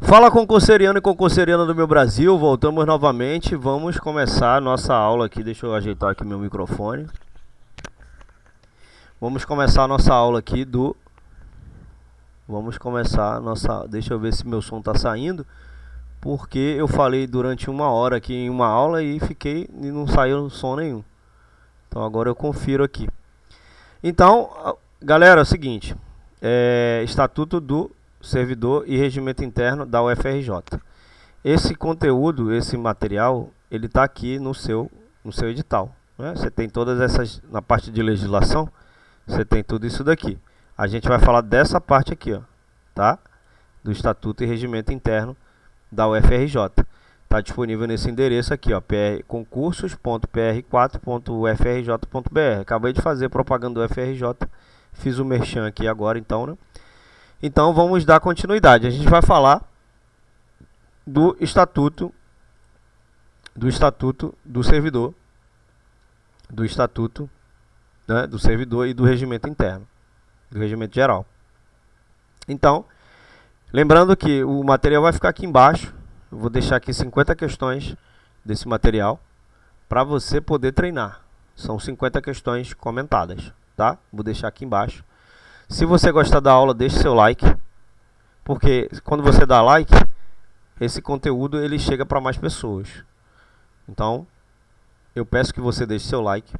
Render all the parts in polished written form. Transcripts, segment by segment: Fala concurseriano e concurseriana do meu Brasil, voltamos novamente, vamos começar a nossa aula aqui, deixa eu ajeitar aqui meu microfone. Deixa eu ver se meu som tá saindo, porque eu falei durante uma hora aqui em uma aula e não saiu som nenhum. Então agora eu confiro aqui. Então, galera, é o seguinte, Estatuto do Servidor e Regimento Interno da UFRJ. Esse conteúdo, esse material, ele está aqui no seu edital, né? Você tem todas essas, na parte de legislação, você tem tudo isso daqui. A gente vai falar dessa parte aqui, ó, tá? Do Estatuto e Regimento Interno da UFRJ. Está disponível nesse endereço aqui, ó, prconcursos.pr4.ufrj.br. Acabei de fazer propaganda do UFRJ, fiz o merchan aqui agora, então, né? Então, vamos dar continuidade. A gente vai falar do Estatuto do Servidor, do Estatuto, né, do Servidor e do Regimento Interno, do Regimento Geral. Então, lembrando que o material vai ficar aqui embaixo. Eu vou deixar aqui 50 questões desse material para você poder treinar. São 50 questões comentadas, tá? Vou deixar aqui embaixo. Se você gostar da aula, deixe seu like, porque quando você dá like, esse conteúdo ele chega para mais pessoas. Então, eu peço que você deixe seu like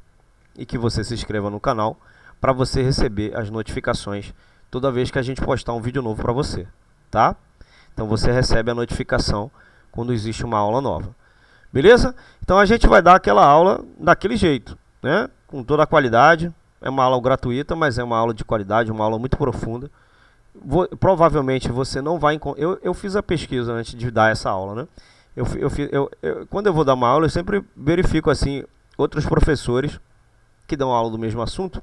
e que você se inscreva no canal para você receber as notificações toda vez que a gente postar um vídeo novo para você, tá? Então, você recebe a notificação quando existe uma aula nova. Beleza? Então, a gente vai dar aquela aula daquele jeito, né? Com toda a qualidade. É uma aula gratuita, mas é uma aula de qualidade, uma aula muito profunda. Provavelmente você não vai encontrar... Eu fiz a pesquisa antes de dar essa aula, né? Quando eu vou dar uma aula, eu sempre verifico assim outros professores que dão aula do mesmo assunto,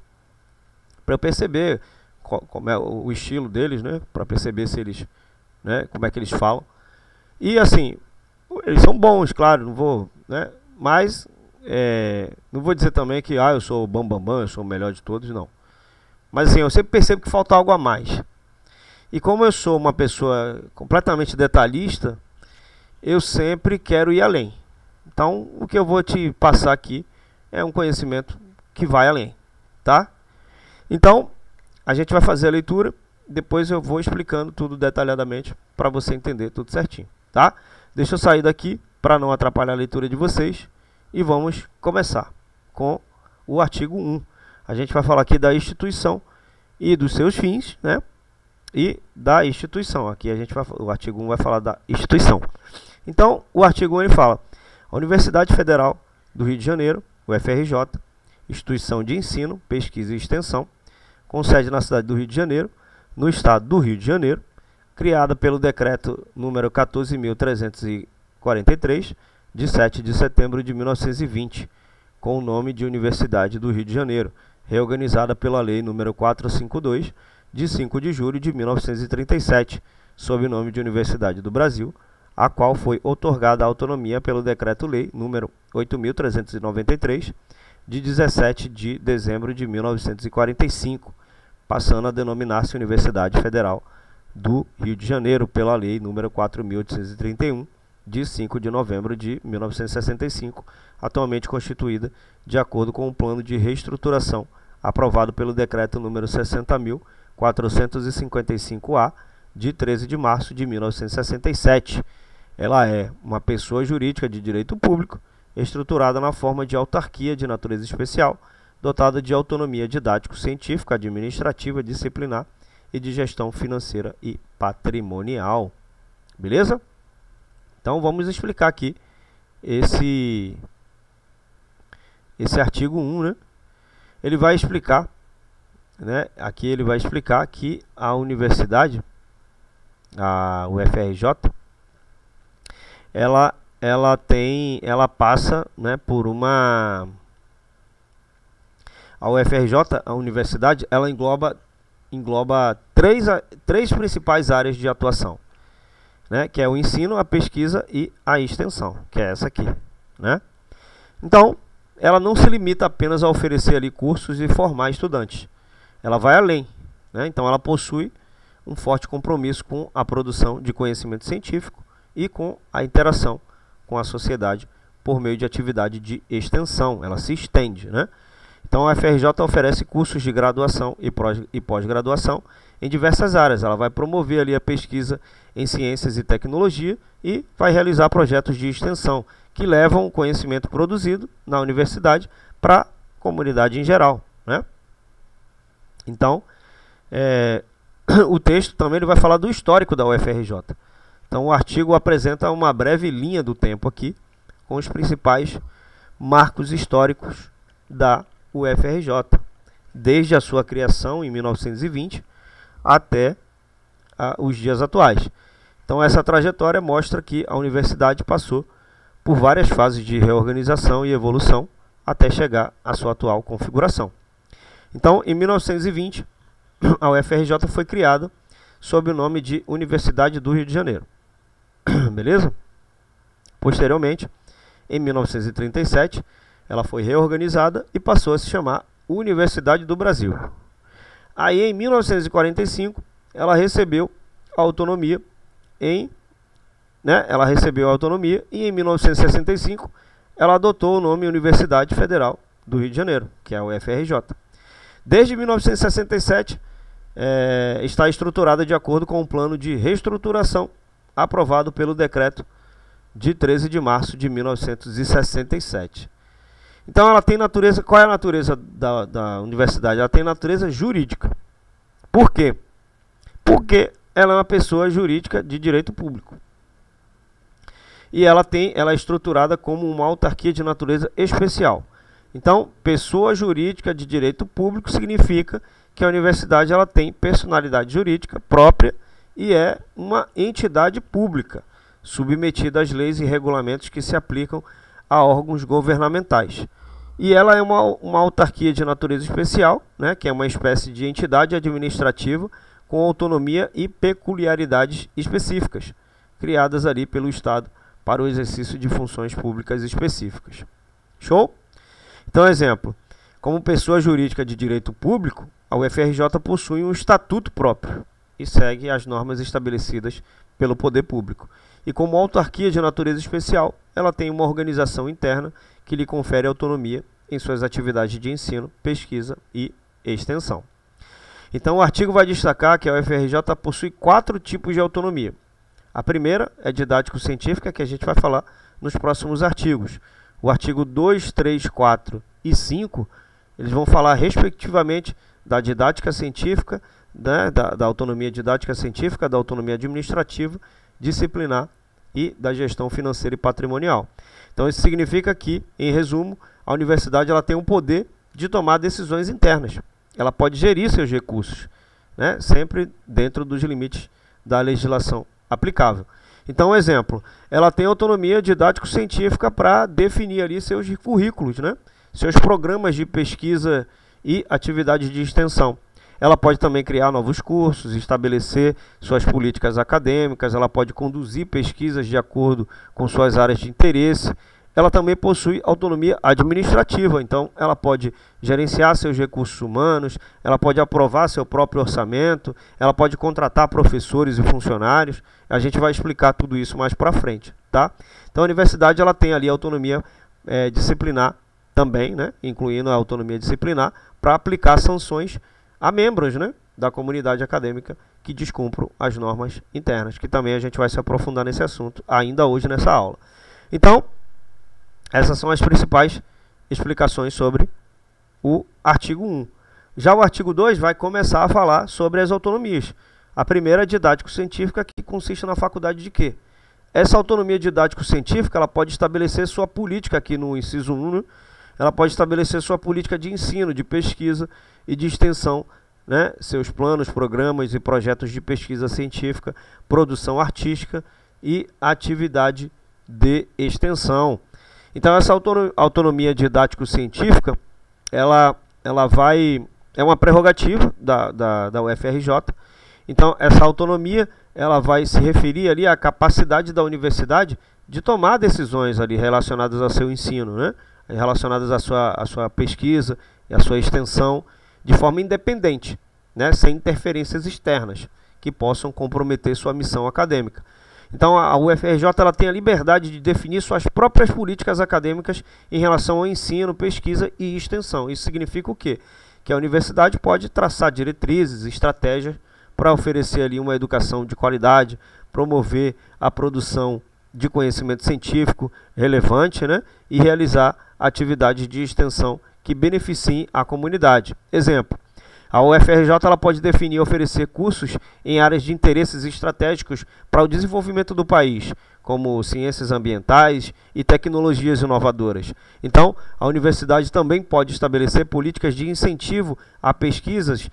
para eu perceber como é o estilo deles, né? Para perceber se eles, né? Como é que eles falam. E assim, eles são bons, claro, não vou, né? Mas não vou dizer também que eu sou o bambambam, eu sou o melhor de todos, não. Mas assim, eu sempre percebo que falta algo a mais. E como eu sou uma pessoa completamente detalhista, eu sempre quero ir além. Então, o que eu vou te passar aqui é um conhecimento que vai além, tá? Então, a gente vai fazer a leitura, depois eu vou explicando tudo detalhadamente para você entender tudo certinho, tá? Deixa eu sair daqui para não atrapalhar a leitura de vocês. E vamos começar com o artigo 1. A gente vai falar aqui da instituição e dos seus fins, né? E da instituição. Aqui a gente vai, o artigo 1 vai falar da instituição. Então, o artigo 1 ele fala: a Universidade Federal do Rio de Janeiro, UFRJ, instituição de ensino, pesquisa e extensão, com sede na cidade do Rio de Janeiro, no estado do Rio de Janeiro, criada pelo decreto número 14.343, de 7 de setembro de 1920, com o nome de Universidade do Rio de Janeiro, reorganizada pela Lei nº 452, de 5 de julho de 1937, sob o nome de Universidade do Brasil, a qual foi outorgada a autonomia pelo Decreto-Lei nº 8.393, de 17 de dezembro de 1945, passando a denominar-se Universidade Federal do Rio de Janeiro pela Lei nº 4.831, de 5 de novembro de 1965, atualmente constituída de acordo com o plano de reestruturação aprovado pelo decreto número 60.455-A, de 13 de março de 1967. Ela é uma pessoa jurídica de direito público, estruturada na forma de autarquia de natureza especial, dotada de autonomia didático-científica, administrativa, disciplinar e de gestão financeira e patrimonial. Beleza? Então, vamos explicar aqui esse artigo 1, né? Ele vai explicar, né? Aqui ele vai explicar que a universidade, a UFRJ, ela passa, né, por uma... A UFRJ, a universidade, ela engloba três principais áreas de atuação, né, que é o ensino, a pesquisa e a extensão, que é essa aqui, né? Então, ela não se limita apenas a oferecer ali cursos e formar estudantes. Ela vai além, né? Então, ela possui um forte compromisso com a produção de conhecimento científico e com a interação com a sociedade por meio de atividade de extensão, ela se estende, né? Então, a UFRJ oferece cursos de graduação e pós-graduação em diversas áreas. Ela vai promover ali a pesquisa em ciências e tecnologia e vai realizar projetos de extensão que levam o conhecimento produzido na universidade para a comunidade em geral, né? Então, o texto também ele vai falar do histórico da UFRJ. Então, o artigo apresenta uma breve linha do tempo aqui com os principais marcos históricos da UFRJ, desde a sua criação em 1920 até os dias atuais. Então, essa trajetória mostra que a universidade passou por várias fases de reorganização e evolução até chegar à sua atual configuração. Então, em 1920, a UFRJ foi criada sob o nome de Universidade do Rio de Janeiro. Beleza? Posteriormente, em 1937, ela foi reorganizada e passou a se chamar Universidade do Brasil. Aí, em 1945, ela recebeu a autonomia e em 1965 ela adotou o nome Universidade Federal do Rio de Janeiro, que é a UFRJ. Desde 1967 está estruturada de acordo com o plano de reestruturação aprovado pelo decreto de 13 de março de 1967. Então ela tem natureza, qual é a natureza da universidade? Ela tem natureza jurídica. Por quê? Porque ela é uma pessoa jurídica de direito público. E ela é estruturada como uma autarquia de natureza especial. Então, pessoa jurídica de direito público significa que a universidade ela tem personalidade jurídica própria e é uma entidade pública, submetida às leis e regulamentos que se aplicam a órgãos governamentais. E ela é uma autarquia de natureza especial, né, que é uma espécie de entidade administrativa com autonomia e peculiaridades específicas, criadas ali pelo Estado para o exercício de funções públicas específicas. Show? Então, exemplo, como pessoa jurídica de direito público, a UFRJ possui um estatuto próprio e segue as normas estabelecidas pelo poder público. E como autarquia de natureza especial, ela tem uma organização interna que lhe confere autonomia em suas atividades de ensino, pesquisa e extensão. Então, o artigo vai destacar que a UFRJ possui 4 tipos de autonomia. A primeira é didático-científica, que a gente vai falar nos próximos artigos. O artigo 2, 3, 4 e 5, eles vão falar respectivamente da didática científica, né, da autonomia didática científica, da autonomia administrativa, disciplinar e da gestão financeira e patrimonial. Então, isso significa que, em resumo, a universidade ela tem o poder de tomar decisões internas. Ela pode gerir seus recursos, né, sempre dentro dos limites da legislação aplicável. Então, um exemplo, ela tem autonomia didático-científica para definir ali seus currículos, né, seus programas de pesquisa e atividades de extensão. Ela pode também criar novos cursos, estabelecer suas políticas acadêmicas, ela pode conduzir pesquisas de acordo com suas áreas de interesse. Ela também possui autonomia administrativa, então ela pode gerenciar seus recursos humanos, ela pode aprovar seu próprio orçamento, ela pode contratar professores e funcionários. A gente vai explicar tudo isso mais para frente, tá? Então a universidade ela tem ali autonomia disciplinar também, né, incluindo a autonomia disciplinar, para aplicar sanções a membros, né, da comunidade acadêmica que descumpram as normas internas, que também a gente vai se aprofundar nesse assunto ainda hoje nessa aula. Então, essas são as principais explicações sobre o artigo 1. Já o artigo 2 vai começar a falar sobre as autonomias. A primeira é didático-científica, que consiste na faculdade de quê? Essa autonomia didático-científica ela pode estabelecer sua política aqui no inciso 1, né? Ela pode estabelecer sua política de ensino, de pesquisa e de extensão, né? Seus planos, programas e projetos de pesquisa científica, produção artística e atividade de extensão. Então, essa autonomia didático-científica, é uma prerrogativa da UFRJ. Então, essa autonomia ela vai se referir ali à capacidade da universidade de tomar decisões ali relacionadas ao seu ensino, né? Relacionadas à sua pesquisa e à sua extensão, de forma independente, né, sem interferências externas, que possam comprometer sua missão acadêmica. Então, a UFRJ ela tem a liberdade de definir suas próprias políticas acadêmicas em relação ao ensino, pesquisa e extensão. Isso significa o quê? Que a universidade pode traçar diretrizes, estratégias para oferecer ali uma educação de qualidade, promover a produção de conhecimento científico relevante, né? E realizar atividades de extensão que beneficiem a comunidade. Exemplo. A UFRJ ela pode definir e oferecer cursos em áreas de interesses estratégicos para o desenvolvimento do país, como ciências ambientais e tecnologias inovadoras. Então, a universidade também pode estabelecer políticas de incentivo a pesquisas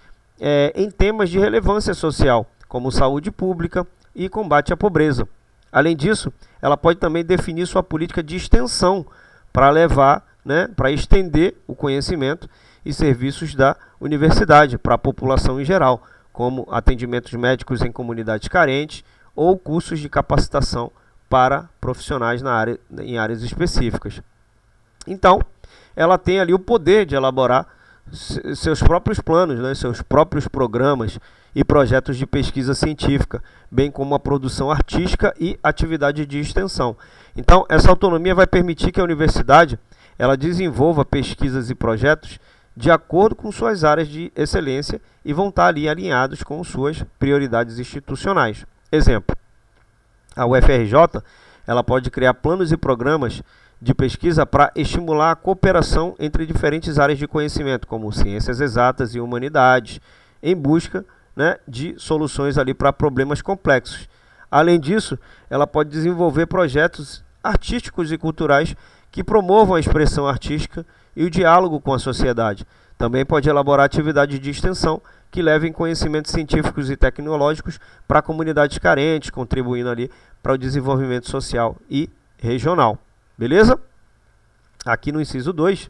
em temas de relevância social, como saúde pública e combate à pobreza. Além disso, ela pode também definir sua política de extensão para levar, né, para estender o conhecimento e serviços da universidade para a população em geral, como atendimentos médicos em comunidades carentes ou cursos de capacitação para profissionais na área, em áreas específicas. Então, ela tem ali o poder de elaborar seus próprios planos, né, seus próprios programas e projetos de pesquisa científica, bem como a produção artística e atividade de extensão. Então, essa autonomia vai permitir que a universidade ela desenvolva pesquisas e projetos de acordo com suas áreas de excelência e vão estar ali alinhados com suas prioridades institucionais. Exemplo, a UFRJ ela pode criar planos e programas de pesquisa para estimular a cooperação entre diferentes áreas de conhecimento, como ciências exatas e humanidades, em busca, né, de soluções ali para problemas complexos. Além disso, ela pode desenvolver projetos artísticos e culturais que promovam a expressão artística e o diálogo com a sociedade. Também pode elaborar atividades de extensão que levem conhecimentos científicos e tecnológicos para comunidades carentes, contribuindo ali para o desenvolvimento social e regional. Beleza? Aqui no inciso 2,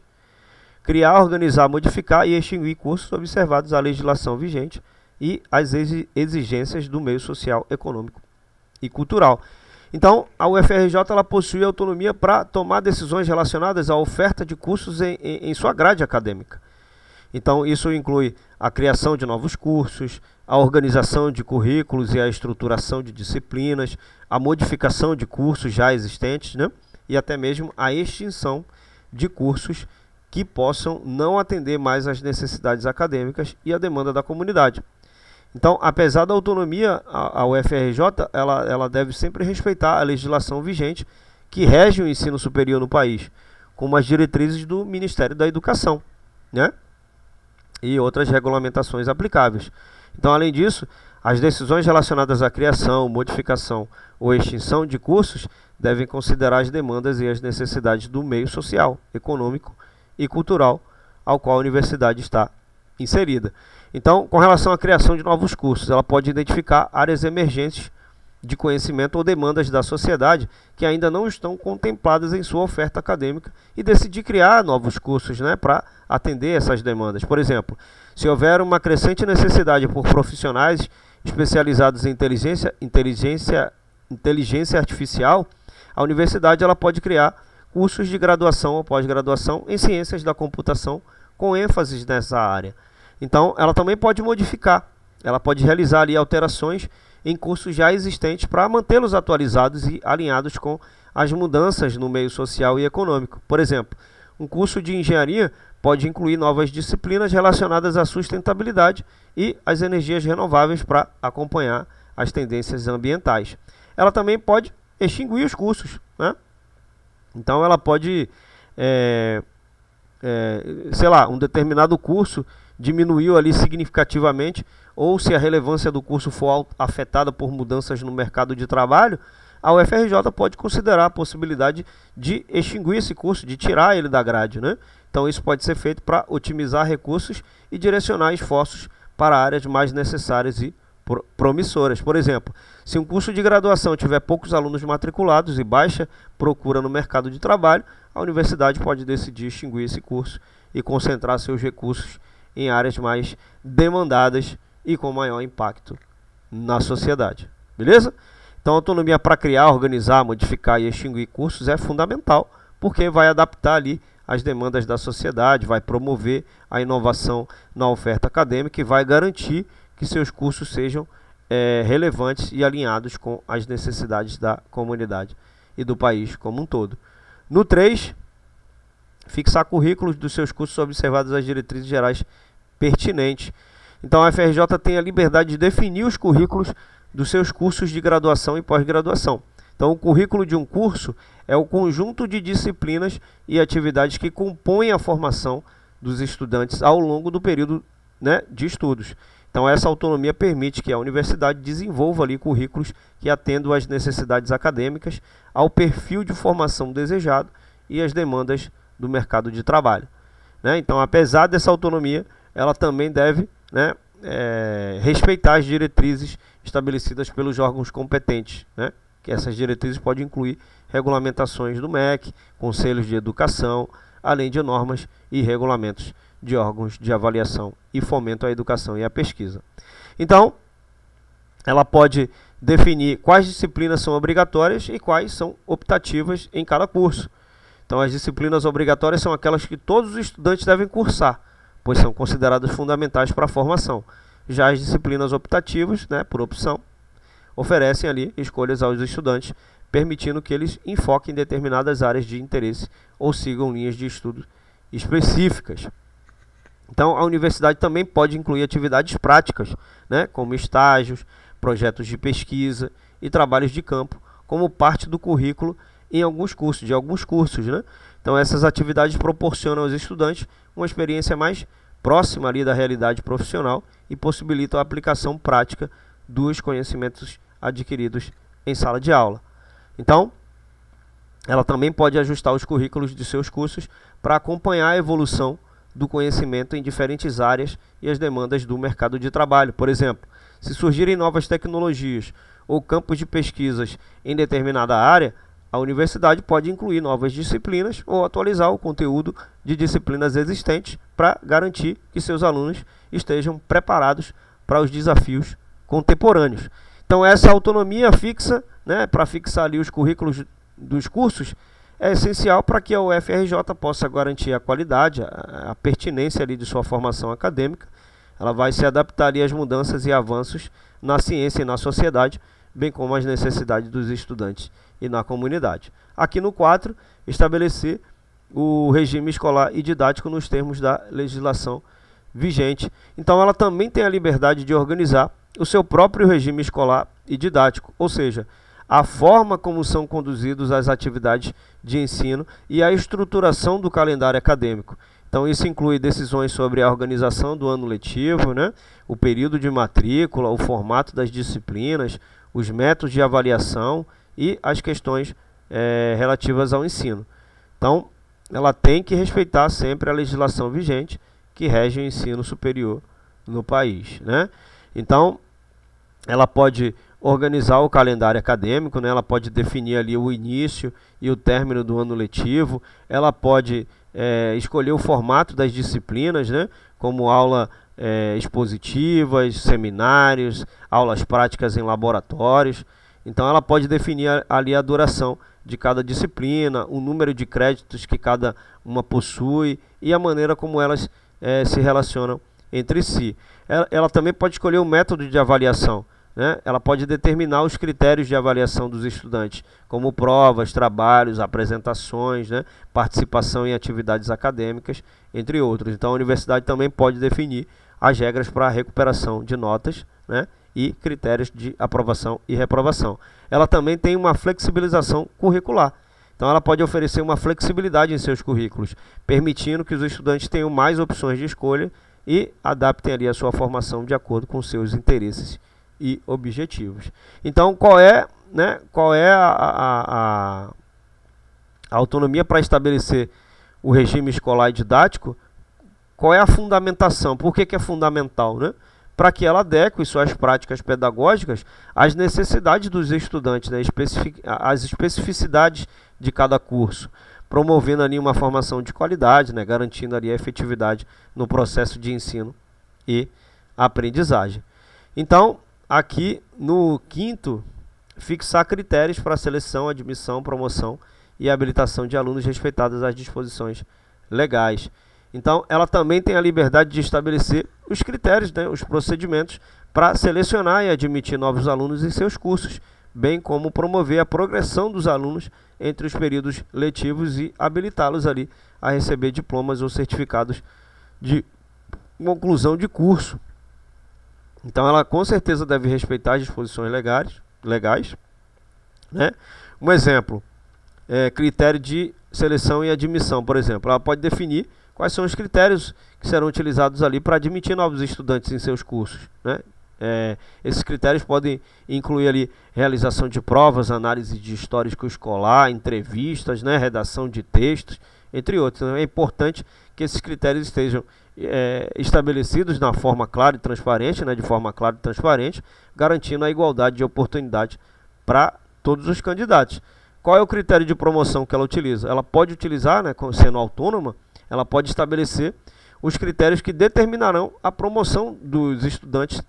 criar, organizar, modificar e extinguir cursos observados à legislação vigente e às exigências do meio social, econômico e cultural. Então, a UFRJ ela possui autonomia para tomar decisões relacionadas à oferta de cursos em sua grade acadêmica. Então, isso inclui a criação de novos cursos, a organização de currículos e a estruturação de disciplinas, a modificação de cursos já existentes, né? E até mesmo a extinção de cursos que possam não atender mais às necessidades acadêmicas e à demanda da comunidade. Então, apesar da autonomia, a UFRJ ela deve sempre respeitar a legislação vigente que rege o ensino superior no país, como as diretrizes do Ministério da Educação, né? E outras regulamentações aplicáveis. Então, além disso, as decisões relacionadas à criação, modificação ou extinção de cursos devem considerar as demandas e as necessidades do meio social, econômico e cultural ao qual a universidade está inserida. Então, com relação à criação de novos cursos, ela pode identificar áreas emergentes de conhecimento ou demandas da sociedade que ainda não estão contempladas em sua oferta acadêmica e decidir criar novos cursos, né, para atender essas demandas. Por exemplo, se houver uma crescente necessidade por profissionais especializados em inteligência artificial, a universidade ela pode criar cursos de graduação ou pós-graduação em ciências da computação com ênfase nessa área. Então, ela também pode modificar, ela pode realizar ali alterações em cursos já existentes para mantê-los atualizados e alinhados com as mudanças no meio social e econômico. Por exemplo, um curso de engenharia pode incluir novas disciplinas relacionadas à sustentabilidade e às energias renováveis para acompanhar as tendências ambientais. Ela também pode extinguir os cursos, né? Então, ela pode, sei lá, um determinado curso diminuiu ali significativamente, ou se a relevância do curso for afetada por mudanças no mercado de trabalho, a UFRJ pode considerar a possibilidade de extinguir esse curso, de tirar ele da grade, né? Então, isso pode ser feito para otimizar recursos e direcionar esforços para áreas mais necessárias e promissoras. Por exemplo, se um curso de graduação tiver poucos alunos matriculados e baixa procura no mercado de trabalho, a universidade pode decidir extinguir esse curso e concentrar seus recursos em áreas mais demandadas e com maior impacto na sociedade. Beleza? Então, a autonomia para criar, organizar, modificar e extinguir cursos é fundamental, porque vai adaptar ali as demandas da sociedade, vai promover a inovação na oferta acadêmica e vai garantir que seus cursos sejam relevantes e alinhados com as necessidades da comunidade e do país como um todo. No 3, fixar currículos dos seus cursos observados as diretrizes gerais pertinentes. Então, a UFRJ tem a liberdade de definir os currículos dos seus cursos de graduação e pós-graduação. Então, o currículo de um curso é o conjunto de disciplinas e atividades que compõem a formação dos estudantes ao longo do período, né, de estudos. Então, essa autonomia permite que a universidade desenvolva ali currículos que atendam às necessidades acadêmicas, ao perfil de formação desejado e às demandas do mercado de trabalho, né? Então, apesar dessa autonomia, ela também deve, né, respeitar as diretrizes estabelecidas pelos órgãos competentes, né? Que essas diretrizes podem incluir regulamentações do MEC, conselhos de educação, além de normas e regulamentos de órgãos de avaliação e fomento à educação e à pesquisa. Então, ela pode definir quais disciplinas são obrigatórias e quais são optativas em cada curso. Então, as disciplinas obrigatórias são aquelas que todos os estudantes devem cursar, pois são consideradas fundamentais para a formação. Já as disciplinas optativas, né, por opção, oferecem ali escolhas aos estudantes, permitindo que eles enfoquem determinadas áreas de interesse ou sigam linhas de estudo específicas. Então, a universidade também pode incluir atividades práticas, né, como estágios, projetos de pesquisa e trabalhos de campo, como parte do currículo em alguns cursos, né? Então, essas atividades proporcionam aos estudantes uma experiência mais próxima ali da realidade profissional e possibilitam a aplicação prática dos conhecimentos adquiridos em sala de aula. Então, ela também pode ajustar os currículos de seus cursos para acompanhar a evolução do conhecimento em diferentes áreas e as demandas do mercado de trabalho. Por exemplo, se surgirem novas tecnologias ou campos de pesquisas em determinada área, a universidade pode incluir novas disciplinas ou atualizar o conteúdo de disciplinas existentes para garantir que seus alunos estejam preparados para os desafios contemporâneos. Então, essa autonomia fixa, né, para fixar ali os currículos dos cursos, é essencial para que a UFRJ possa garantir a qualidade, a pertinência ali de sua formação acadêmica. Ela vai se adaptar ali às mudanças e avanços na ciência e na sociedade, bem como às necessidades dos estudantes e na comunidade. Aqui no 4, estabelecer o regime escolar e didático nos termos da legislação vigente. Então, ela também tem a liberdade de organizar o seu próprio regime escolar e didático, ou seja, a forma como são conduzidas as atividades de ensino e a estruturação do calendário acadêmico. Então, isso inclui decisões sobre a organização do ano letivo, né, o período de matrícula, o formato das disciplinas, os métodos de avaliação e as questões relativas ao ensino. Então, ela tem que respeitar sempre a legislação vigente que rege o ensino superior no país, né? Então, ela pode organizar o calendário acadêmico, né? Ela pode definir ali o início e o término do ano letivo, ela pode escolher o formato das disciplinas, né? Como aula expositivas, seminários, aulas práticas em laboratórios. Então, ela pode definir ali a duração de cada disciplina, o número de créditos que cada uma possui e a maneira como elas se relacionam entre si. Ela também pode escolher o método de avaliação, né? Ela pode determinar os critérios de avaliação dos estudantes, como provas, trabalhos, apresentações, né? Participação em atividades acadêmicas, entre outros. Então, a universidade também pode definir as regras para a recuperação de notas, né? E critérios de aprovação e reprovação. Ela também tem uma flexibilização curricular. Então, ela pode oferecer uma flexibilidade em seus currículos, permitindo que os estudantes tenham mais opções de escolha e adaptem ali a sua formação de acordo com seus interesses e objetivos. Então, qual é a autonomia para estabelecer o regime escolar e didático? Qual é a fundamentação? Por que é fundamental, né? Para que ela adeque suas práticas pedagógicas às necessidades dos estudantes, né? Às especificidades de cada curso, promovendo ali uma formação de qualidade, né? Garantindo ali a efetividade no processo de ensino e aprendizagem. Então, aqui no 5º, fixar critérios para seleção, admissão, promoção e habilitação de alunos respeitadas as disposições legais. Então, ela também tem a liberdade de estabelecer os critérios, né, os procedimentos para selecionar e admitir novos alunos em seus cursos, bem como promover a progressão dos alunos entre os períodos letivos e habilitá-los ali a receber diplomas ou certificados de conclusão de curso. Então ela com certeza deve respeitar as disposições legais, né? Um exemplo, critério de seleção e admissão, por exemplo. Ela pode definir quais são os critérios que serão utilizados ali para admitir novos estudantes em seus cursos, né? Esses critérios podem incluir ali realização de provas, análise de histórico escolar, entrevistas, né, redação de textos, entre outros. Então, é importante que esses critérios estejam estabelecidos na forma clara e transparente, né, de forma clara e transparente, garantindo a igualdade de oportunidade para todos os candidatos. Qual é o critério de promoção que ela utiliza? Ela pode utilizar, né, sendo autônoma, ela pode estabelecer os critérios que determinarão a promoção dos estudantes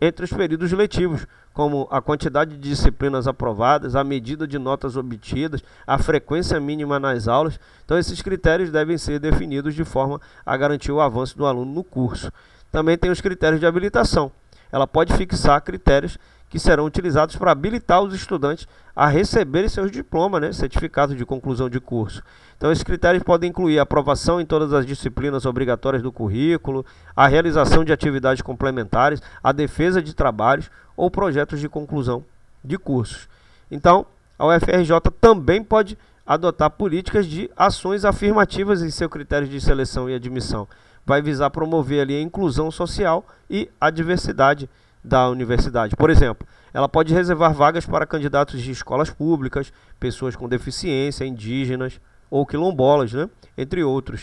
entre os períodos letivos, como a quantidade de disciplinas aprovadas, a medida de notas obtidas, a frequência mínima nas aulas. Então, esses critérios devem ser definidos de forma a garantir o avanço do aluno no curso. Também tem os critérios de habilitação. Ela pode fixar critérios que serão utilizados para habilitar os estudantes a receberem seus diplomas, né, certificados de conclusão de curso. Então, esses critérios podem incluir aprovação em todas as disciplinas obrigatórias do currículo, a realização de atividades complementares, a defesa de trabalhos ou projetos de conclusão de cursos. Então, a UFRJ também pode adotar políticas de ações afirmativas em seu critério de seleção e admissão. Vai visar promover ali a inclusão social e a diversidade da universidade. Por exemplo, ela pode reservar vagas para candidatos de escolas públicas, pessoas com deficiência, indígenas ou quilombolas, né? Entre outros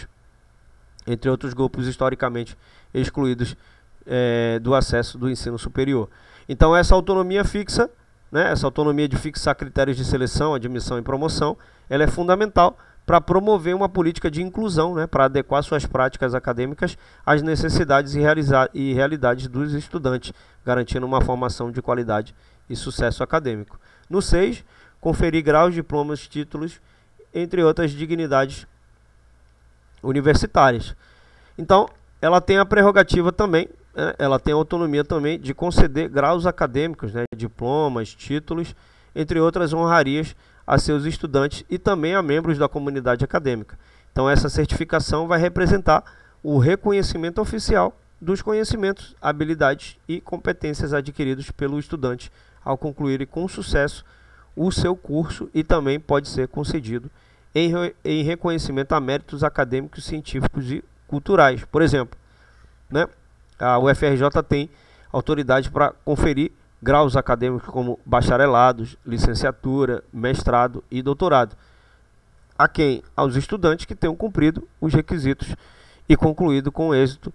grupos historicamente excluídos do acesso do ensino superior. Então essa autonomia fixa, né? Essa autonomia de fixar critérios de seleção, admissão e promoção, ela é fundamental para promover uma política de inclusão, né, para adequar suas práticas acadêmicas às necessidades e realidades dos estudantes, garantindo uma formação de qualidade e sucesso acadêmico. No 6, conferir graus, diplomas, títulos, entre outras dignidades universitárias. Então, ela tem a prerrogativa também, ela tem a autonomia também de conceder graus acadêmicos, né, diplomas, títulos, entre outras honrarias a seus estudantes e também a membros da comunidade acadêmica. Então essa certificação vai representar o reconhecimento oficial dos conhecimentos, habilidades e competências adquiridos pelo estudante ao concluir com sucesso o seu curso, e também pode ser concedido em reconhecimento a méritos acadêmicos, científicos e culturais. Por exemplo, né, a UFRJ tem autoridade para conferir graus acadêmicos como bacharelados, licenciatura, mestrado e doutorado, a quem? Aos estudantes que tenham cumprido os requisitos e concluído com êxito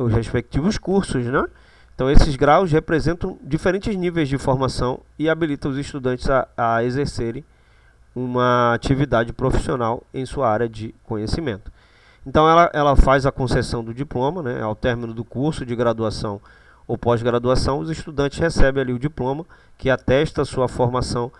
os respectivos cursos, né? Então, esses graus representam diferentes níveis de formação e habilitam os estudantes a exercerem uma atividade profissional em sua área de conhecimento. Então, ela faz a concessão do diploma, né? Ao término do curso de graduação ou pós-graduação, os estudantes recebem ali o diploma que atesta sua formação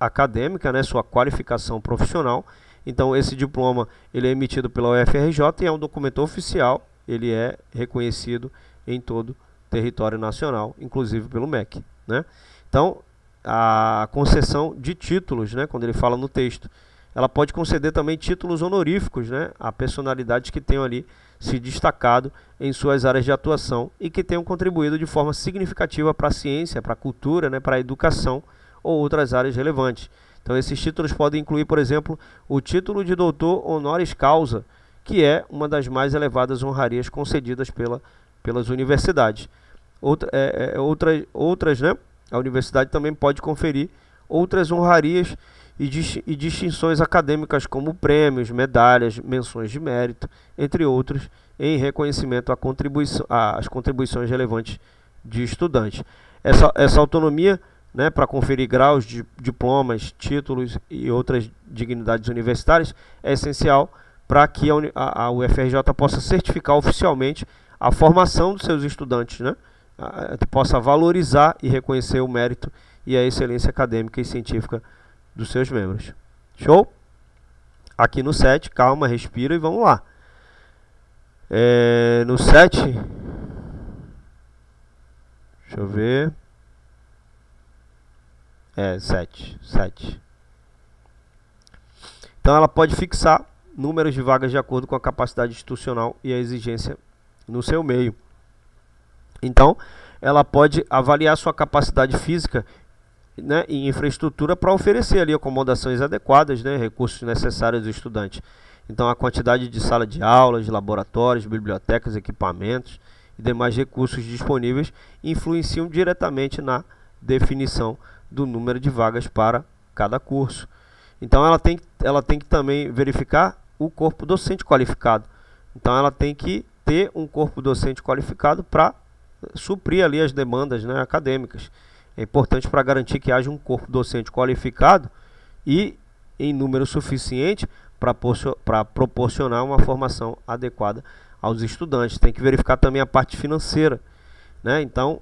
acadêmica, né, sua qualificação profissional. Então esse diploma ele é emitido pela UFRJ e é um documento oficial, ele é reconhecido em todo o território nacional, inclusive pelo MEC, né? Então a concessão de títulos, né, quando ele fala no texto, ela pode conceder também títulos honoríficos, né, a personalidades que tenham ali se destacado em suas áreas de atuação e que tenham contribuído de forma significativa para a ciência, para a cultura, né, para a educação ou outras áreas relevantes. Então esses títulos podem incluir, por exemplo, o título de doutor honoris causa, que é uma das mais elevadas honrarias concedidas pelas universidades. Outras, né, a universidade também pode conferir outras honrarias e distinções acadêmicas como prêmios, medalhas, menções de mérito, entre outros, em reconhecimento às contribuições relevantes de estudantes. Essa autonomia, né, para conferir graus, diplomas, títulos e outras dignidades universitárias é essencial para que a UFRJ possa certificar oficialmente a formação dos seus estudantes, né, possa valorizar e reconhecer o mérito e a excelência acadêmica e científica dos seus membros. Show? Aqui no 7, calma, respira e vamos lá. No 7, Deixa eu ver. É, 7. Então ela pode fixar números de vagas de acordo com a capacidade institucional e a exigência no seu meio. Então, ela pode avaliar sua capacidade física, né, e infraestrutura para oferecer ali acomodações adequadas, né, recursos necessários ao estudante. Então, a quantidade de sala de aulas, laboratórios, bibliotecas, equipamentos e demais recursos disponíveis influenciam diretamente na definição do número de vagas para cada curso. Então, ela tem que também verificar o corpo docente qualificado. Então, ela tem que ter um corpo docente qualificado para suprir ali as demandas, né, acadêmicas. É importante para garantir que haja um corpo docente qualificado e em número suficiente para proporcionar uma formação adequada aos estudantes. Tem que verificar também a parte financeira, né? Então,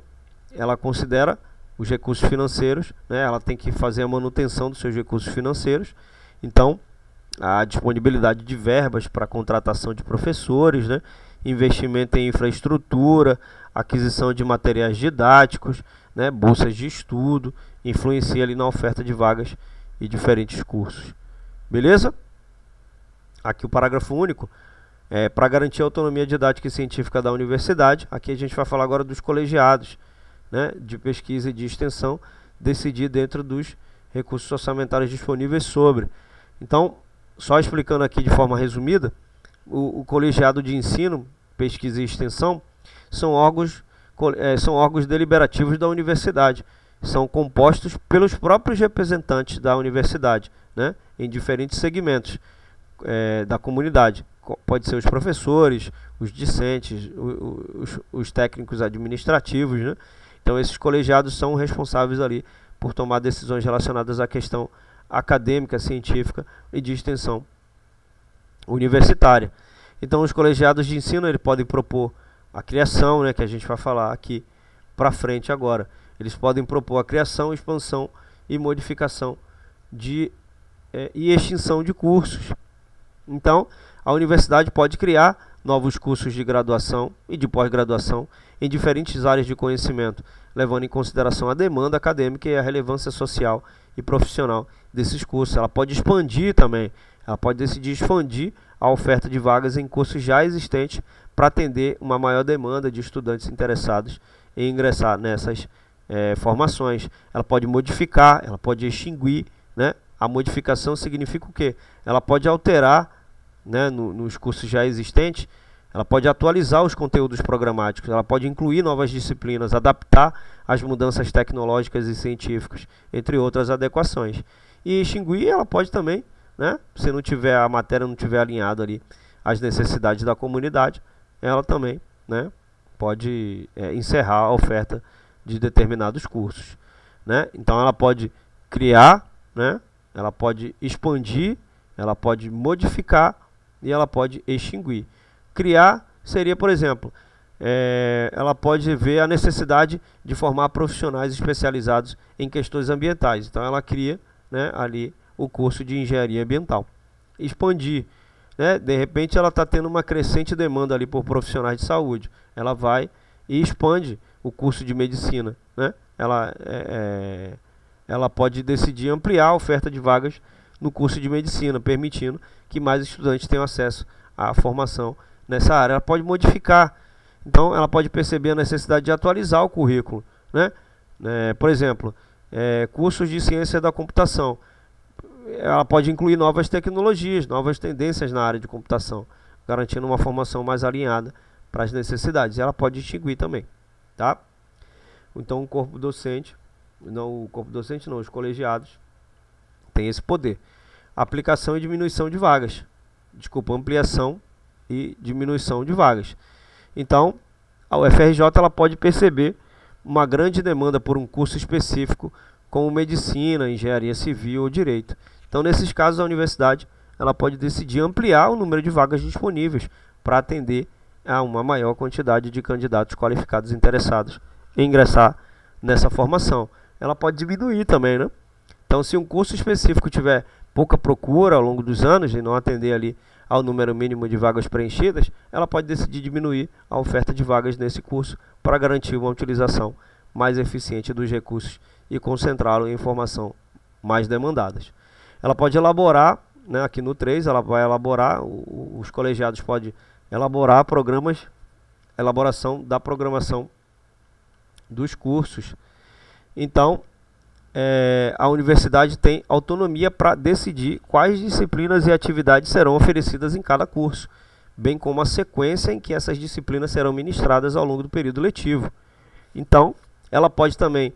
ela considera os recursos financeiros, né? Ela tem que fazer a manutenção dos seus recursos financeiros. Então, a disponibilidade de verbas para contratação de professores, né? Investimento em infraestrutura, aquisição de materiais didáticos, né? Bolsas de estudo, influencia ali na oferta de vagas e diferentes cursos. Beleza? Aqui o parágrafo único. Para garantir a autonomia didática e científica da universidade, aqui a gente vai falar agora dos colegiados, né, de pesquisa e de extensão, decidir dentro dos recursos orçamentários disponíveis sobre. Então, só explicando aqui de forma resumida, o colegiado de ensino, pesquisa e extensão são órgãos deliberativos da universidade, são compostos pelos próprios representantes da universidade, né, em diferentes segmentos da comunidade. Pode ser os professores, os discentes, os técnicos administrativos, né? Então, esses colegiados são responsáveis ali por tomar decisões relacionadas à questão acadêmica, científica e de extensão universitária. Então, os colegiados de ensino, eles podem propor a criação, né, que a gente vai falar aqui para frente agora. Eles podem propor a criação, expansão e modificação e extinção de cursos. Então, a universidade pode criar novos cursos de graduação e de pós-graduação em diferentes áreas de conhecimento, levando em consideração a demanda acadêmica e a relevância social e profissional desses cursos. Ela pode expandir também, ela pode decidir expandir a oferta de vagas em cursos já existentes para atender uma maior demanda de estudantes interessados em ingressar nessas formações. Ela pode modificar, ela pode extinguir, né? A modificação significa o quê? Ela pode alterar, né, nos cursos já existentes, ela pode atualizar os conteúdos programáticos, ela pode incluir novas disciplinas, adaptar às mudanças tecnológicas e científicas, entre outras adequações. E extinguir, ela pode também, né, se não tiver a matéria não tiver alinhada ali às necessidades da comunidade, ela também, né, pode encerrar a oferta de determinados cursos, né? Então, ela pode criar, né, ela pode expandir, ela pode modificar e ela pode extinguir. Criar seria, por exemplo, ela pode ver a necessidade de formar profissionais especializados em questões ambientais. Então, ela cria, né, ali o curso de engenharia ambiental. Expandir, né, de repente, ela está tendo uma crescente demanda ali por profissionais de saúde. Ela vai e expande o curso de medicina, né? Ela pode decidir ampliar a oferta de vagas no curso de medicina, permitindo que mais estudantes tenham acesso à formação nessa área. Ela pode modificar, então ela pode perceber a necessidade de atualizar o currículo, né? Por exemplo, cursos de ciência da computação, ela pode incluir novas tecnologias, novas tendências na área de computação, garantindo uma formação mais alinhada para as necessidades. Ela pode extinguir também, tá? Então, os colegiados tem esse poder. Aplicação e diminuição de vagas. Desculpa, ampliação e diminuição de vagas. Então, a UFRJ ela pode perceber uma grande demanda por um curso específico, como medicina, engenharia civil ou direito. Então, nesses casos, a universidade ela pode decidir ampliar o número de vagas disponíveis para atender a uma maior quantidade de candidatos qualificados interessados em ingressar nessa formação. Ela pode diminuir também, né? Então, se um curso específico tiver pouca procura ao longo dos anos e não atender ali ao número mínimo de vagas preenchidas, ela pode decidir diminuir a oferta de vagas nesse curso para garantir uma utilização mais eficiente dos recursos e concentrá-lo em informação mais demandadas. Ela pode elaborar, né, aqui no 3, ela vai elaborar, os colegiados podem elaborar programas, elaboração da programação dos cursos. Então, a universidade tem autonomia para decidir quais disciplinas e atividades serão oferecidas em cada curso, bem como a sequência em que essas disciplinas serão ministradas ao longo do período letivo. Então, ela pode também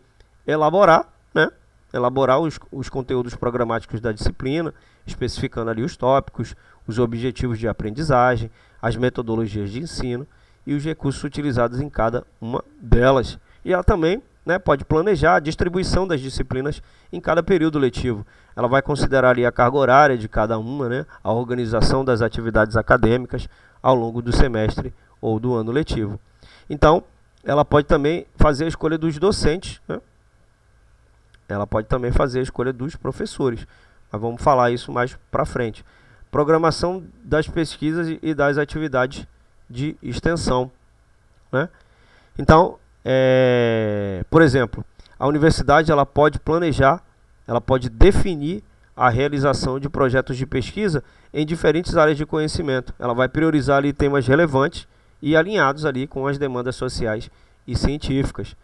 elaborar, né, elaborar os conteúdos programáticos da disciplina, especificando ali os tópicos, os objetivos de aprendizagem, as metodologias de ensino e os recursos utilizados em cada uma delas. E ela também, né, pode planejar a distribuição das disciplinas em cada período letivo. Ela vai considerar ali a carga horária de cada uma, né, a organização das atividades acadêmicas ao longo do semestre ou do ano letivo. Então, ela pode também fazer a escolha dos docentes, né? Ela pode também fazer a escolha dos professores, mas vamos falar isso mais para frente. Programação das pesquisas e das atividades de extensão, né? Então, por exemplo, a universidade ela pode planejar, ela pode definir a realização de projetos de pesquisa em diferentes áreas de conhecimento. Ela vai priorizar ali temas relevantes e alinhados ali com as demandas sociais e científicas.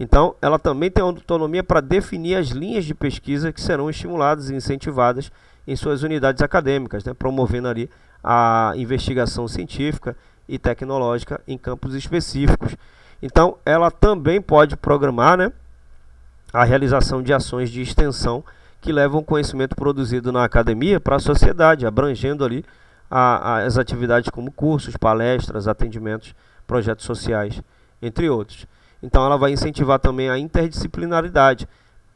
Então, ela também tem autonomia para definir as linhas de pesquisa que serão estimuladas e incentivadas em suas unidades acadêmicas, né, promovendo ali a investigação científica e tecnológica em campos específicos. Então, ela também pode programar, né, a realização de ações de extensão que levam o conhecimento produzido na academia para a sociedade, abrangendo ali as atividades como cursos, palestras, atendimentos, projetos sociais, entre outros. Então, ela vai incentivar também a interdisciplinaridade.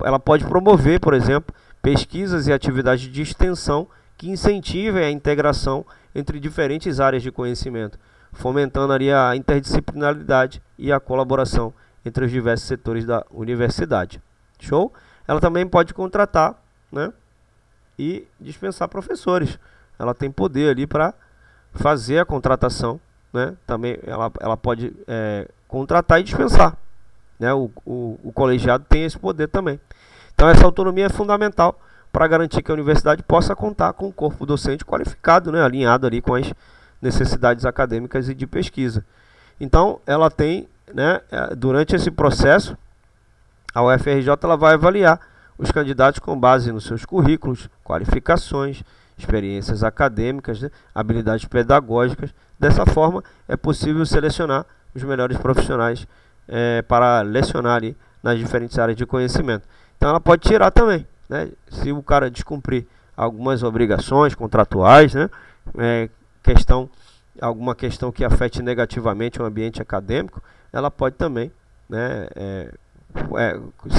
Ela pode promover, por exemplo, pesquisas e atividades de extensão que incentivem a integração entre diferentes áreas de conhecimento, fomentando ali a interdisciplinaridade e a colaboração entre os diversos setores da universidade. Show? Ela também pode contratar, né, e dispensar professores. Ela tem poder ali para fazer a contratação, né? Também ela pode contratar e dispensar, né? O colegiado tem esse poder também. Então, essa autonomia é fundamental para garantir que a universidade possa contar com um corpo docente qualificado, né, alinhado ali com as necessidades acadêmicas e de pesquisa. Então, ela tem, né, durante esse processo, a UFRJ ela vai avaliar os candidatos com base nos seus currículos, qualificações, experiências acadêmicas, né, habilidades pedagógicas. Dessa forma, é possível selecionar os melhores profissionais para lecionar ali nas diferentes áreas de conhecimento. Então, ela pode tirar também, né, se o cara descumprir algumas obrigações contratuais, né, alguma questão que afete negativamente o ambiente acadêmico, ela pode também, né,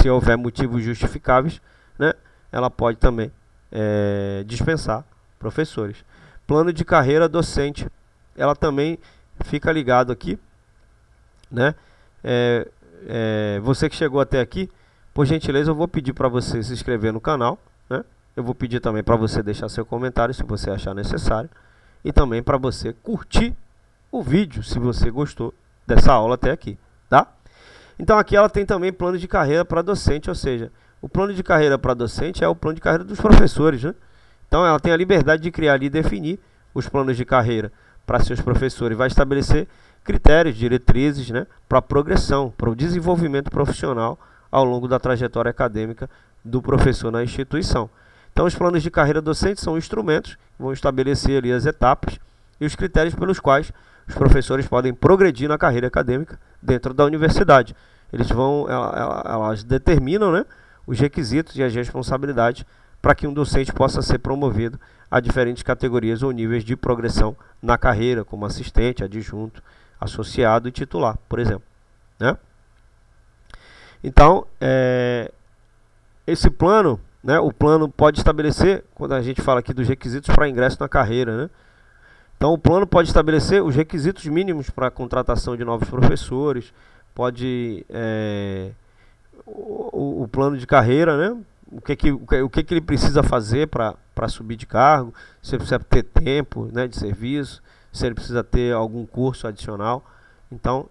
se houver motivos justificáveis, né, ela pode também dispensar professores. Plano de carreira docente, ela também fica ligado aqui, né? Você que chegou até aqui, por gentileza, eu vou pedir para você se inscrever no canal, né? Eu vou pedir também para você deixar seu comentário se você achar necessário. E também para você curtir o vídeo, se você gostou dessa aula até aqui, tá? Então, aqui ela tem também plano de carreira para docente, ou seja, o plano de carreira para docente é o plano de carreira dos professores, né? Então, ela tem a liberdade de criar ali e definir os planos de carreira para seus professores. Vai estabelecer critérios, diretrizes, né, para a progressão, para o desenvolvimento profissional ao longo da trajetória acadêmica do professor na instituição. Então, os planos de carreira docente são instrumentos que vão estabelecer ali as etapas e os critérios pelos quais os professores podem progredir na carreira acadêmica dentro da universidade. Elas determinam, né, os requisitos e as responsabilidades para que um docente possa ser promovido a diferentes categorias ou níveis de progressão na carreira, como assistente, adjunto, associado e titular, por exemplo, né? Então, esse plano, né, o plano pode estabelecer, quando a gente fala aqui dos requisitos para ingresso na carreira, né? Então, o plano pode estabelecer os requisitos mínimos para a contratação de novos professores, pode o plano de carreira, né? O que ele precisa fazer para subir de cargo, se ele precisa ter tempo, né, de serviço, se ele precisa ter algum curso adicional. Então,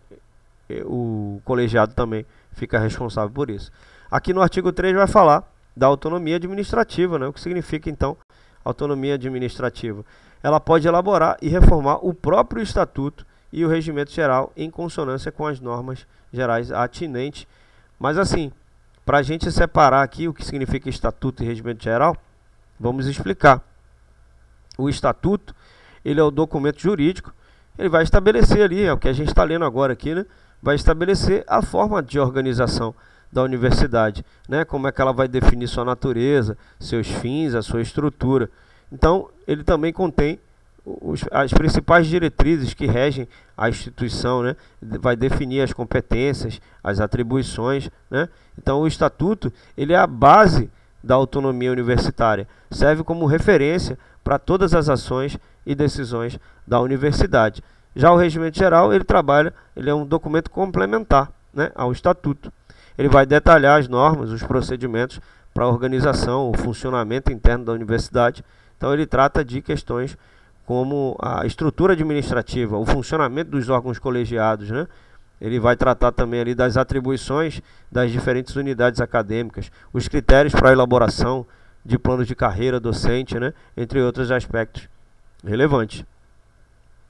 o colegiado também fica responsável por isso. Aqui no artigo 3 vai falar da autonomia administrativa, né? O que significa, então, autonomia administrativa? Ela pode elaborar e reformar o próprio estatuto e o regimento geral em consonância com as normas gerais atinentes. Mas assim, para a gente separar aqui o que significa estatuto e regimento geral, vamos explicar. O estatuto, ele é o documento jurídico, ele vai estabelecer ali, é o que a gente está lendo agora aqui, né? Vai estabelecer a forma de organização da universidade, né? Como é que ela vai definir sua natureza, seus fins, a sua estrutura. Então, ele também contém as principais diretrizes que regem a instituição, né? Vai definir as competências, as atribuições, né? Então, o estatuto, ele é a base da autonomia universitária, serve como referência para todas as ações e decisões da universidade. Já o regimento geral, ele é um documento complementar, né, ao estatuto. Ele vai detalhar as normas, os procedimentos para a organização, o funcionamento interno da universidade. Então, ele trata de questões como a estrutura administrativa, o funcionamento dos órgãos colegiados, né? Ele vai tratar também ali das atribuições das diferentes unidades acadêmicas, os critérios para a elaboração de planos de carreira docente, né? Entre outros aspectos relevantes.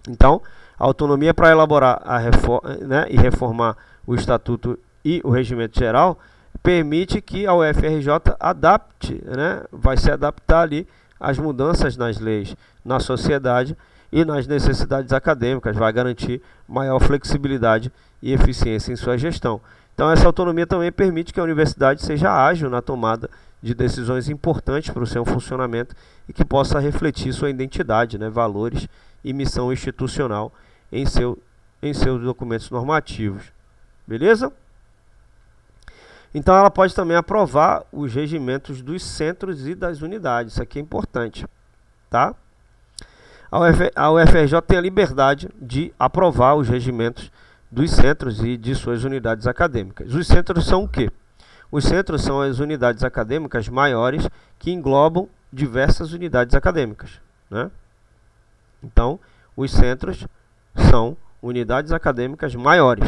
Então, a autonomia para elaborar a reforma, né, e reformar o estatuto e o regimento geral permite que a UFRJ adapte, né? Vai se adaptar ali às mudanças nas leis, na sociedade e nas necessidades acadêmicas, vai garantir maior flexibilidade e eficiência em sua gestão. Então, essa autonomia também permite que a universidade seja ágil na tomada de decisões importantes para o seu funcionamento e que possa refletir sua identidade, né, valores e missão institucional em seus documentos normativos. Beleza? Então, ela pode também aprovar os regimentos dos centros e das unidades. Isso aqui é importante, tá? A UFRJ tem a liberdade de aprovar os regimentos dos centros e de suas unidades acadêmicas. Os centros são o quê? Os centros são as unidades acadêmicas maiores que englobam diversas unidades acadêmicas, né? Então, os centros são unidades acadêmicas maiores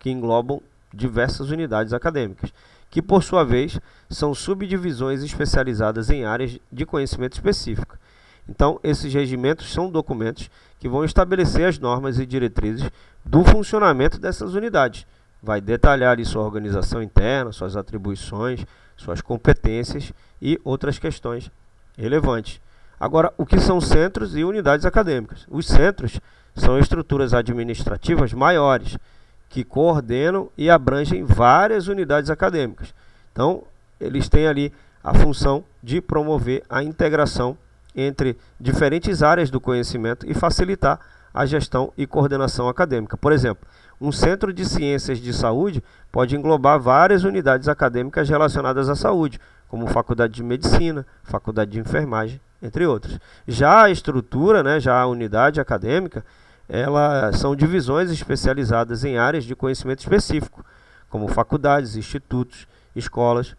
que englobam diversas unidades acadêmicas, que por sua vez são subdivisões especializadas em áreas de conhecimento específico. Então, esses regimentos são documentos que vão estabelecer as normas e diretrizes do funcionamento dessas unidades. Vai detalhar ali sua organização interna, suas atribuições, suas competências e outras questões relevantes. Agora, o que são centros e unidades acadêmicas? Os centros são estruturas administrativas maiores, que coordenam e abrangem várias unidades acadêmicas. Então, eles têm ali a função de promover a integração entre diferentes áreas do conhecimento e facilitar a gestão e coordenação acadêmica. Por exemplo, um centro de ciências de saúde pode englobar várias unidades acadêmicas relacionadas à saúde, como faculdade de medicina, faculdade de enfermagem, entre outros. Já a estrutura, né, já a unidade acadêmica, elas são divisões especializadas em áreas de conhecimento específico, como faculdades, institutos, escolas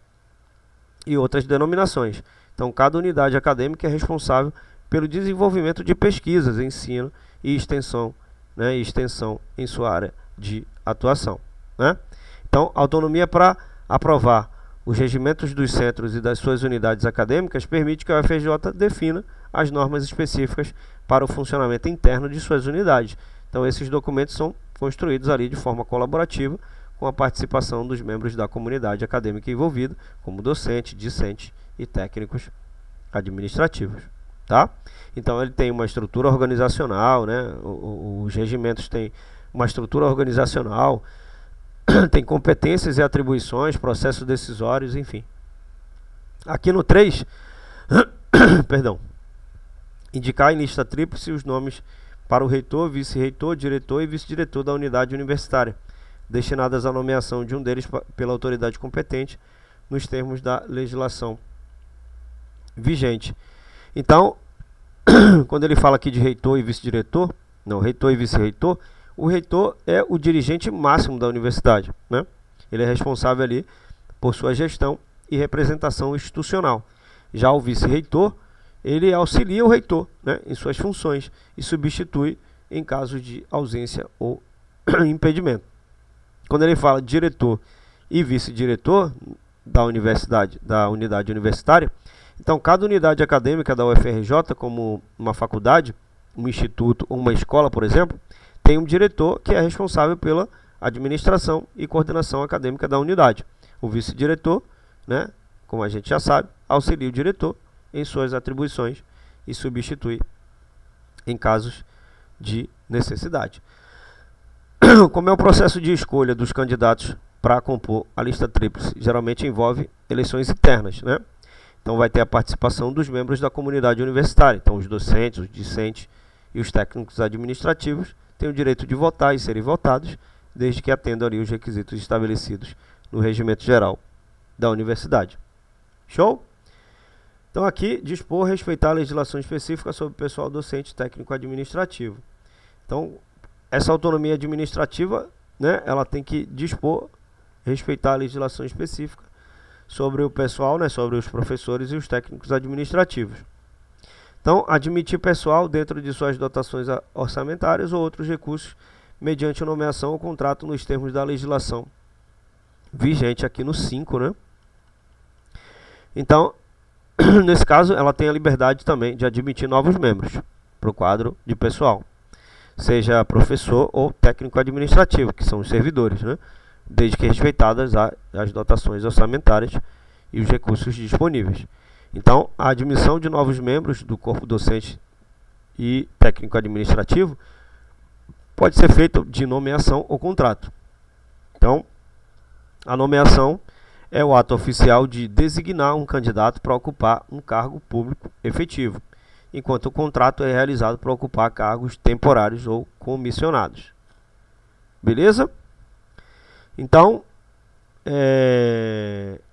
e outras denominações. Então, cada unidade acadêmica é responsável pelo desenvolvimento de pesquisas, ensino e extensão, né, em sua área de atuação, né? Então, autonomia para aprovar os regimentos dos centros e das suas unidades acadêmicas permite que a UFRJ defina as normas específicas para o funcionamento interno de suas unidades. Então, esses documentos são construídos ali de forma colaborativa com a participação dos membros da comunidade acadêmica envolvida, como docente, discente e técnicos administrativos, tá? Então, ele tem uma estrutura organizacional, né? Os regimentos têm uma estrutura organizacional, tem competências e atribuições, processos decisórios, enfim. Aqui no 3, perdão, indicar em lista tríplice os nomes para o reitor, vice-reitor, diretor e vice-diretor da unidade universitária, destinadas à nomeação de um deles pela autoridade competente, nos termos da legislação vigente. Então, quando ele fala aqui de reitor e vice-diretor, não, reitor e vice-reitor, o reitor é o dirigente máximo da universidade, né? Ele é responsável ali por sua gestão e representação institucional. Já o vice-reitor, ele auxilia o reitor, né, em suas funções e substitui em caso de ausência ou impedimento. Quando ele fala diretor e vice-diretor da universidade, da unidade universitária. Então, cada unidade acadêmica da UFRJ, como uma faculdade, um instituto ou uma escola, por exemplo, tem um diretor que é responsável pela administração e coordenação acadêmica da unidade. O vice-diretor, né, como a gente já sabe, auxilia o diretor em suas atribuições e substitui em casos de necessidade. Como é o processo de escolha dos candidatos para compor a lista tríplice? Geralmente envolve eleições internas, né? Então vai ter a participação dos membros da comunidade universitária. Então os docentes, os discentes e os técnicos administrativos têm o direito de votar e serem votados, desde que atendam ali os requisitos estabelecidos no Regimento Geral da Universidade. Show? Então aqui, dispor respeitar a legislação específica sobre o pessoal docente, técnico administrativo. Então, essa autonomia administrativa, né, ela tem que dispor, respeitar a legislação específica sobre o pessoal, né, sobre os professores e os técnicos administrativos. Então, admitir pessoal dentro de suas dotações orçamentárias ou outros recursos mediante nomeação ou contrato nos termos da legislação vigente aqui no 5, né? Então, nesse caso, ela tem a liberdade também de admitir novos membros para o quadro de pessoal, seja professor ou técnico administrativo, que são os servidores, né? Desde que respeitadas as dotações orçamentárias e os recursos disponíveis. Então, a admissão de novos membros do corpo docente e técnico-administrativo pode ser feita de nomeação ou contrato. Então, a nomeação é o ato oficial de designar um candidato para ocupar um cargo público efetivo, enquanto o contrato é realizado para ocupar cargos temporários ou comissionados. Beleza? Então,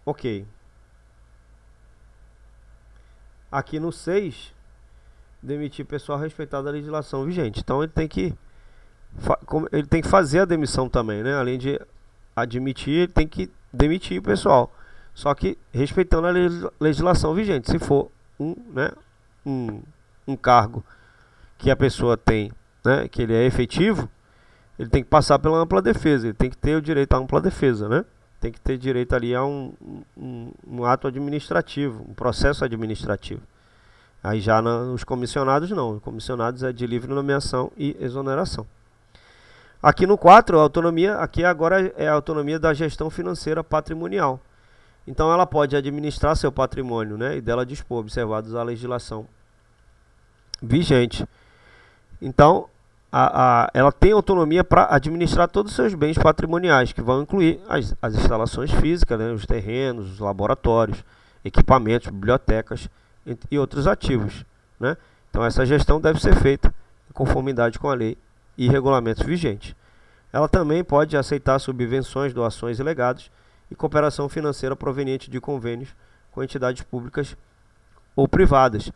ok. Aqui no 6, demitir pessoal respeitado a legislação vigente. Então ele tem que fazer a demissão também, né? Além de admitir, ele tem que demitir o pessoal. Só que respeitando a legislação vigente. Se for um cargo que a pessoa tem, né, que ele é efetivo, ele tem que passar pela ampla defesa, ele tem que ter o direito à ampla defesa, né? Tem que ter direito ali a um ato administrativo, um processo administrativo. Aí já os comissionados não, os comissionados é de livre nomeação e exoneração. Aqui no 4, a autonomia, aqui agora é a autonomia da gestão financeira patrimonial. Então ela pode administrar seu patrimônio, né, e dela dispor, observados a legislação vigente. Então, ela tem autonomia para administrar todos os seus bens patrimoniais, que vão incluir as instalações físicas, né, os terrenos, os laboratórios, equipamentos, bibliotecas e outros ativos, né? Então essa gestão deve ser feita em conformidade com a lei e regulamentos vigentes. Ela também pode aceitar subvenções, doações e legados e cooperação financeira proveniente de convênios com entidades públicas ou privadas.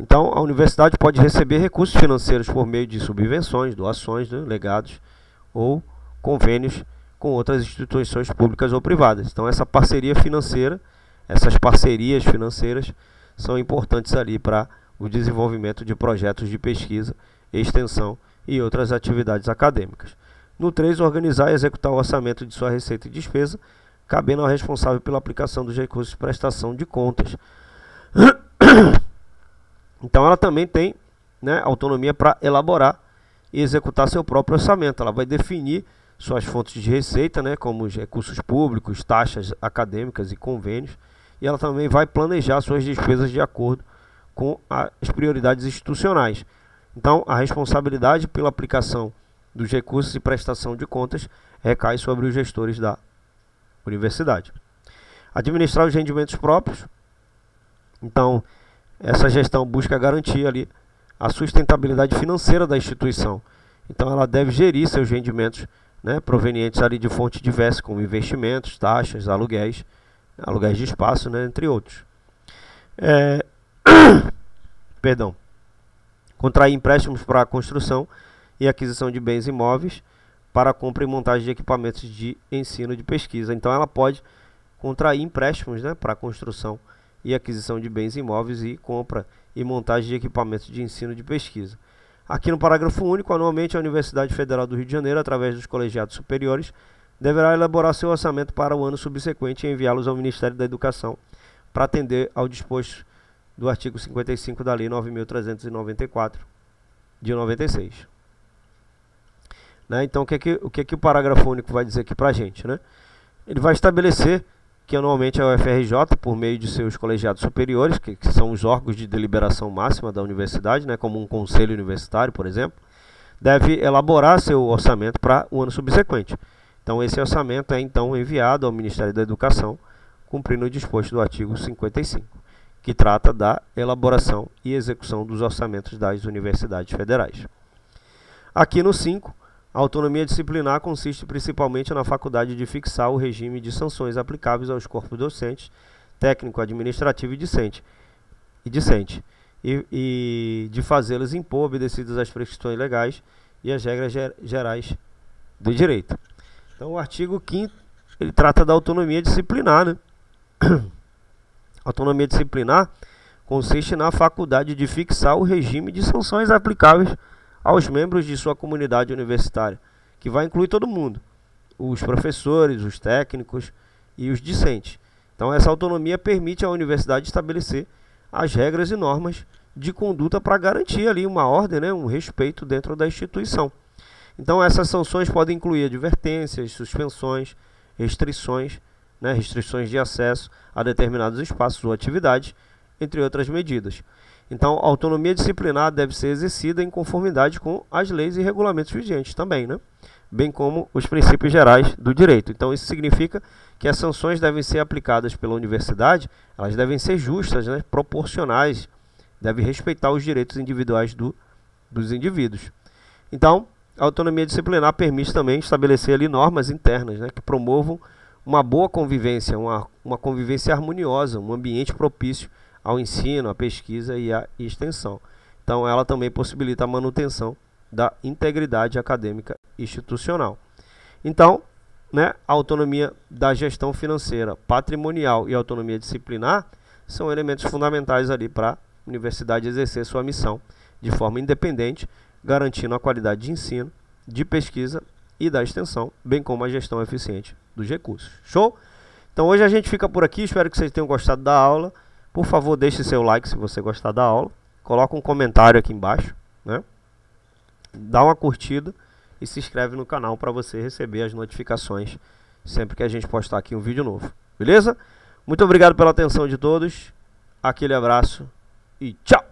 Então, a universidade pode receber recursos financeiros por meio de subvenções, doações, né, legados ou convênios com outras instituições públicas ou privadas. Então, essas parcerias financeiras são importantes ali para o desenvolvimento de projetos de pesquisa, extensão e outras atividades acadêmicas. No 3, organizar e executar o orçamento de sua receita e despesa, cabendo ao responsável pela aplicação dos recursos de prestação de contas. Então ela também tem, né, autonomia para elaborar e executar seu próprio orçamento. Ela vai definir suas fontes de receita, né, como os recursos públicos, taxas acadêmicas e convênios. E ela também vai planejar suas despesas de acordo com as prioridades institucionais. Então a responsabilidade pela aplicação dos recursos e prestação de contas recai sobre os gestores da universidade. Administrar os rendimentos próprios. Então, essa gestão busca garantir ali a sustentabilidade financeira da instituição. Então ela deve gerir seus rendimentos, né, provenientes ali de fontes diversas, como investimentos, taxas, aluguéis de espaço, né, entre outros. Perdão. Contrair empréstimos para a construção e aquisição de bens imóveis, para a compra e montagem de equipamentos de ensino de pesquisa. Então ela pode contrair empréstimos, né, para a construção e aquisição de bens imóveis e compra e montagem de equipamentos de ensino de pesquisa. Aqui no parágrafo único, anualmente a Universidade Federal do Rio de Janeiro, através dos colegiados superiores, deverá elaborar seu orçamento para o ano subsequente e enviá-los ao Ministério da Educação para atender ao disposto do artigo 55 da Lei 9.394, de 96. Né? Então, o que é que o parágrafo único vai dizer aqui para a gente? Né? Ele vai estabelecer que anualmente a UFRJ, por meio de seus colegiados superiores, que são os órgãos de deliberação máxima da universidade, né, como um conselho universitário, por exemplo, deve elaborar seu orçamento para o ano subsequente. Então, esse orçamento é, então, enviado ao Ministério da Educação, cumprindo o disposto do artigo 55, que trata da elaboração e execução dos orçamentos das universidades federais. Aqui no 5, a autonomia disciplinar consiste principalmente na faculdade de fixar o regime de sanções aplicáveis aos corpos docentes, técnico, administrativo e discente, e de fazê-las impor obedecidas às prescrições legais e às regras gerais do direito. Então, o artigo 5º, ele trata da autonomia disciplinar, né? A autonomia disciplinar consiste na faculdade de fixar o regime de sanções aplicáveis aos membros de sua comunidade universitária, que vai incluir todo mundo, os professores, os técnicos e os discentes. Então, essa autonomia permite à universidade estabelecer as regras e normas de conduta para garantir ali uma ordem, né, um respeito dentro da instituição. Então, essas sanções podem incluir advertências, suspensões, restrições, né, restrições de acesso a determinados espaços ou atividades, entre outras medidas. Então, a autonomia disciplinar deve ser exercida em conformidade com as leis e regulamentos vigentes também, né? Bem como os princípios gerais do direito. Então, isso significa que as sanções devem ser aplicadas pela universidade, elas devem ser justas, né? Proporcionais, devem respeitar os direitos individuais dos indivíduos. Então, a autonomia disciplinar permite também estabelecer ali normas internas, né, que promovam uma boa convivência, uma convivência harmoniosa, um ambiente propício ao ensino, à pesquisa e à extensão. Então, ela também possibilita a manutenção da integridade acadêmica institucional. Então, né, a autonomia da gestão financeira, patrimonial e a autonomia disciplinar são elementos fundamentais ali para a universidade exercer sua missão de forma independente, garantindo a qualidade de ensino, de pesquisa e da extensão, bem como a gestão eficiente dos recursos. Show? Então, hoje a gente fica por aqui. Espero que vocês tenham gostado da aula. Por favor, deixe seu like se você gostar da aula. Coloca um comentário aqui embaixo, né? Dá uma curtida e se inscreve no canal para você receber as notificações sempre que a gente postar aqui um vídeo novo. Beleza? Muito obrigado pela atenção de todos. Aquele abraço e tchau!